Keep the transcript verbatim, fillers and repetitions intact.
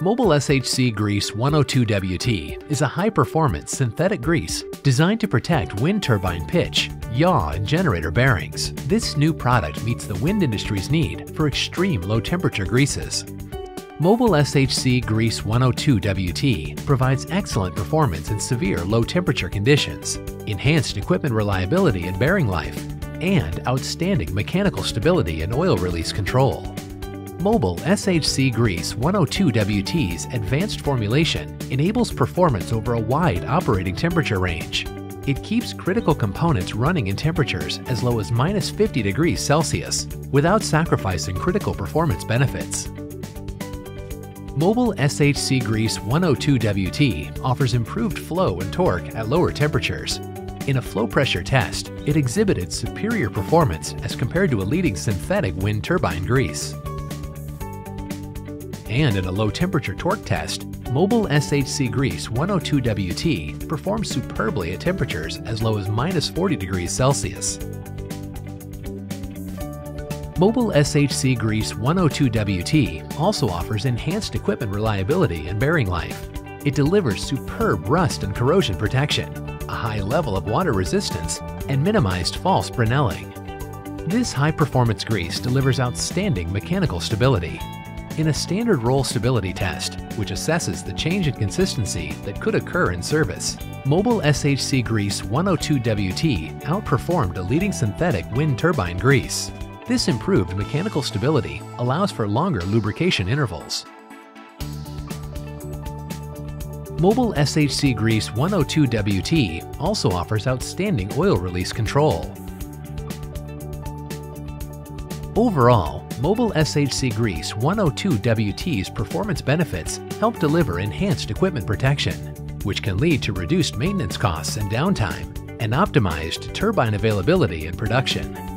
Mobil S H C Grease one oh two W T is a high-performance synthetic grease designed to protect wind turbine pitch, yaw, and generator bearings. This new product meets the wind industry's need for extreme low-temperature greases. Mobil S H C Grease one oh two W T provides excellent performance in severe low-temperature conditions, enhanced equipment reliability and bearing life, and outstanding mechanical stability and oil release control. Mobil S H C Grease one oh two W T's advanced formulation enables performance over a wide operating temperature range. It keeps critical components running in temperatures as low as minus fifty degrees Celsius without sacrificing critical performance benefits. Mobil S H C Grease one oh two W T offers improved flow and torque at lower temperatures. In a flow pressure test, it exhibited superior performance as compared to a leading synthetic wind turbine grease. And in a low-temperature torque test, Mobil S H C Grease one oh two W T performs superbly at temperatures as low as minus forty degrees Celsius. Mobil S H C Grease one oh two W T also offers enhanced equipment reliability and bearing life. It delivers superb rust and corrosion protection, a high level of water resistance, and minimized false brunelling. This high-performance grease delivers outstanding mechanical stability. In a standard roll stability test, which assesses the change in consistency that could occur in service, Mobil S H C Grease one oh two W T outperformed a leading synthetic wind turbine grease. This improved mechanical stability allows for longer lubrication intervals. Mobil S H C Grease one oh two W T also offers outstanding oil release control. Overall, Mobil S H C Grease one oh two W T's performance benefits help deliver enhanced equipment protection, which can lead to reduced maintenance costs and downtime, and optimized turbine availability and production.